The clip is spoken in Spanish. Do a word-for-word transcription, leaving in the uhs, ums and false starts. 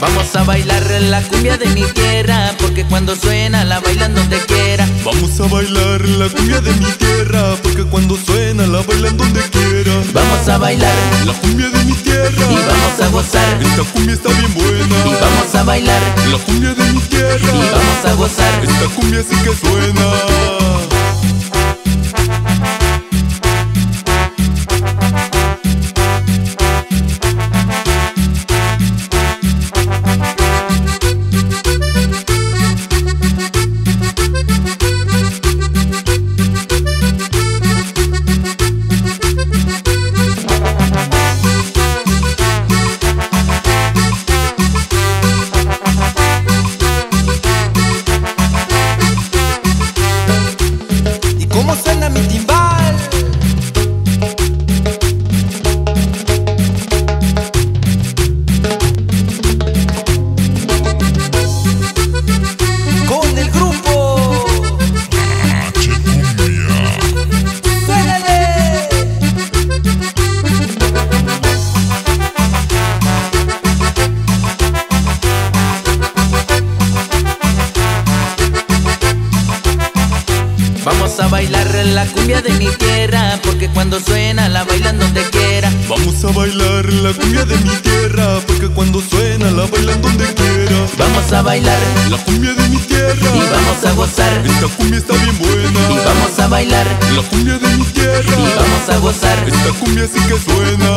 Vamos a bailar la cumbia de mi tierra, porque cuando suena la bailan donde quiera. Vamos a bailar la cumbia de mi tierra, porque cuando suena la bailan donde quiera. Vamos a bailar la cumbia de mi tierra y vamos a gozar. Esta cumbia está bien buena. Y vamos a bailar la cumbia de mi tierra y vamos a gozar. Esta cumbia sí que suena. Vamos a bailar la cumbia de mi tierra, porque cuando suena la bailan donde quiera. Vamos a bailar la cumbia de mi tierra, porque cuando suena la bailan donde quiera. Vamos a bailar la cumbia de mi tierra y vamos a gozar. Esta cumbia está bien buena. Y vamos a bailar la cumbia de mi tierra y vamos a gozar. Esta cumbia sí que suena.